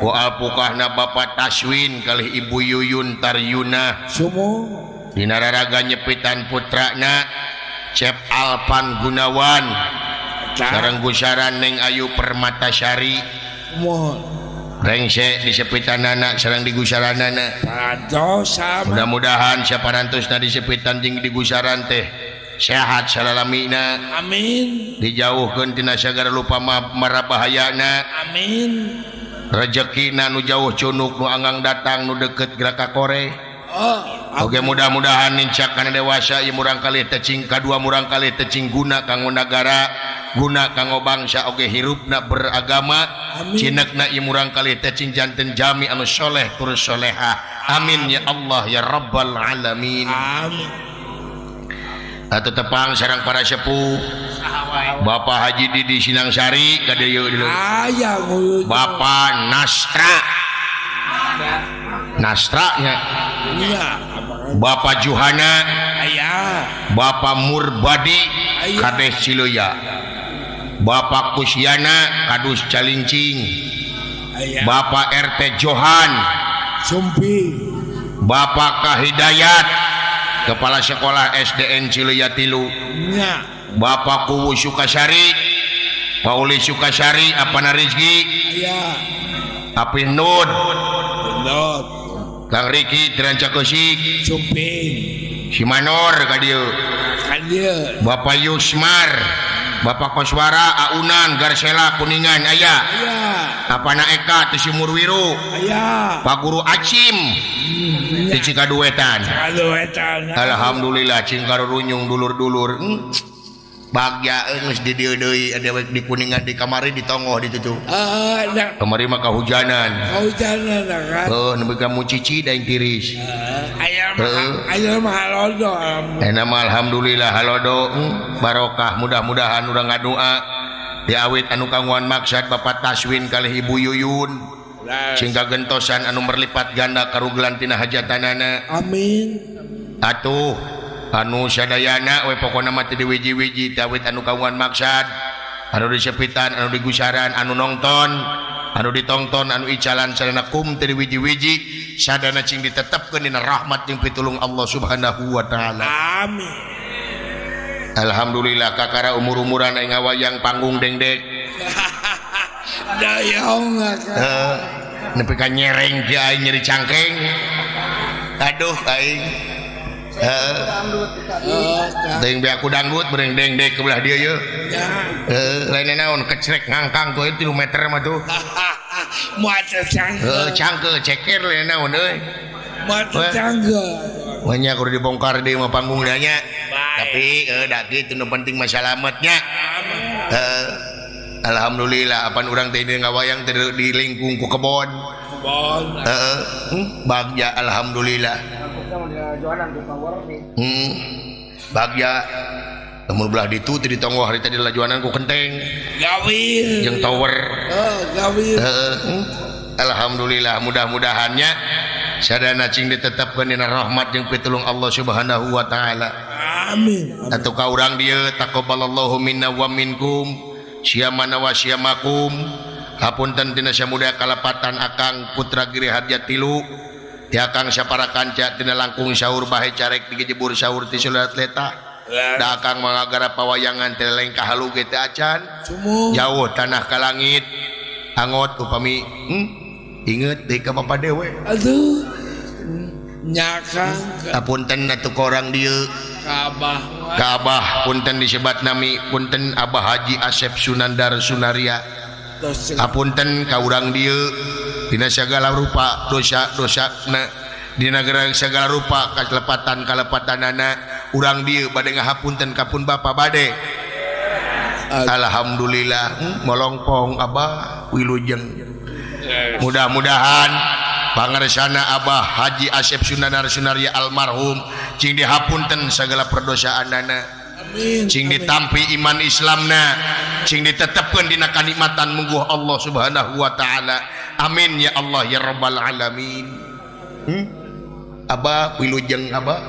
Wa apukahna Bapak Taswin kali Ibu Yuyun Taryuna semua dinararaga nyepitan putrakna Cep Alpan Gunawan sarenggusaran Neng Ayu Permatasari mohon rengse disepitan anak sareng digusaran anak mudah-mudahan saparantosna disepitan jeung digusaran teh sehat salalamina amin dijauhkeun tina sagara lupa marabahayana amin rejekina nu jauh cunuk nu anggang datang nu deukeut gerak kore oke mudah-mudahan nincak kana dewasa ieu murang kalih teh cing kadua murang kalih teh cing guna kanggo nagara guna kanggo bangsa oge hirupna beragama cinekna ieu murang kalih teh cing janten jami anu soleh tur solehah amin ya Allah ya rabbal alamin amin atuh tepang sareng para sepuh Bapak Haji Didi Sinangsari kadeu aya Bapak Nastra Nastranya Bapak Johana Bapak Murbadi Kades Ciloya Bapak Kusiana Kadus Calincing Bapak RT Johan Sumpi Bapak Kahidayat Kepala Sekolah SDN Ciluyatilu Bapak Ku Sukasari Pauli Sukasari Apana Rizki Api Nur Kang Riki Teranca Kosik Si Manor Bapak Yusmar Bapak Koswara Aunan Garsela Kuningan Ayah Apana Eka Tisimur Wiru Pa Guru Acim Si Cikaduetan Alhamdulillah Cingkar Runyung Dulur-dulur bagya ngus di dieu deui di Kuningan di kamari ditongoh ditutup kamari mah kahujanan heuh nepi ka mucici daing tiris aya mah halodo aya mah alhamdulillah halodo barokah mudah-mudahan urang ngadua diawit anu kanguan maksad Bapak Taswin kalih Ibu Yuyun cing kagentosan anu merlipat ganda karugelan tina hajatanana amin atuh anu sadayana we pokona mah teu diwiji-wiji tawit anu kawan maksad anu disepitan anu digusaran anu nongton anu ditongton anu icalan sarana kum teu diwiji-wiji sadana cing ditetepkeun dina rahmat jeung pitulung Allah Subhanahu wa taala amin alhamdulillah kakara umur-umuran aing ngawayang panggung dengdek dayong nepi ka nyereng ge aing nyeri cangkeng aduh aing ting be aku dangdut bering deng dek kebelah dia ye lain naon kecrek ngangkang koe 3 meter mah tuh moal cangke ceker lain naon euy moal cangke banyak kudu dibongkar deui mah panggung nya tapi da kitu nu penting mah salamet nya alhamdulillah apan urang teh ngawayang teh di lingkung ku kebon bagja alhamdulillah bagya namun belah ditu di tonggoh hari tadi lajuanan ku kenteng gawir jeung tower gawir alhamdulillah mudah-mudahannya sadana cing ditetapkeun dina rahmat jeung pitulung Allah Subhanahu wa taala amin atuh ka urang dieu taqabbalallahu minna wa minkum syamana wa syamakum hapunten dina samuda kalapatan akang Putra Giri Hajar Tilu ya kang sapara kanca tina langkung sahur bahe carek digejebur sahur ti salat leta da kang mangagara pawayangan teh leng ka halu ge teh acan jauh tanah ka langit angot upami inget deui ka bapa dewe aduh nyakang apunten atuh ka urang dieu ka Abah punten disebat nami punten Abah Haji Asep Sunandar Sunaria apunten ka urang dieu dina segala rupa dosa-dosa dina segala rupa kalepatan-kalepatanana urang dieu bade ngahapunten kapun bapa bade alhamdulillah molongpong Abah wilujeng mudah-mudahan pangersana Abah Haji Asep Sunandar Sunaria almarhum cing dihapunten segala perdosaanana cing ditampi iman Islamna cing ditetepkeun dina kanikmatan mungguh Allah Subhanahu wa taala amin ya Allah ya rabbal alamin Abah wilujeng Abah